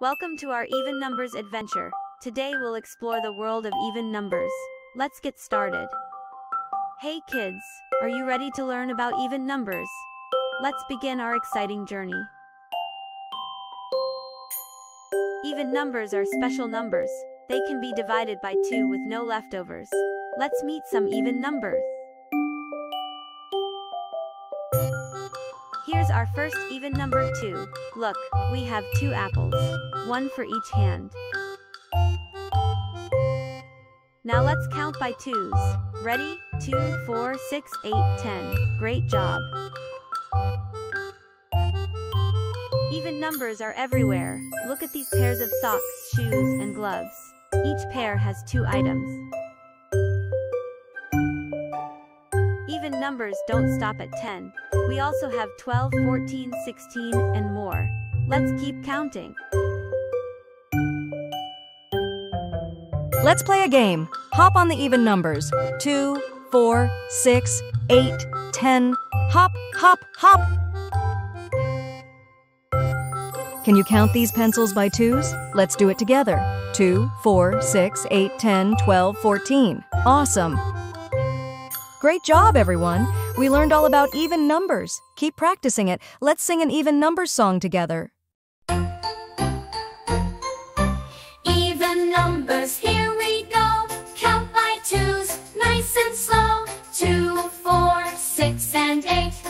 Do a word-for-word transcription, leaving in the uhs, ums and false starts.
Welcome to our even numbers adventure. Today we'll explore the world of even numbers. Let's get started. Hey kids, are you ready to learn about even numbers? Let's begin our exciting journey. Even numbers are special numbers. They can be divided by two with no leftovers. Let's meet some even numbers. Here's our first even number two. Look, we have two apples, one for each hand. Now let's count by twos. Ready? Two, four, six, eight, ten. Great job! Even numbers are everywhere. Look at these pairs of socks, shoes, and gloves. Each pair has two items. Even numbers don't stop at ten. We also have twelve, fourteen, sixteen, and more. Let's keep counting. Let's play a game. Hop on the even numbers. Two, four, six, eight, ten. Hop, hop, hop. Can you count these pencils by twos? Let's do it together. Two, four, six, eight, ten, twelve, fourteen. Awesome. Great job, everyone. We learned all about even numbers. Keep practicing it. Let's sing an even numbers song together. Even numbers, here we go. Count by twos, nice and slow. Two, four, six, and eight.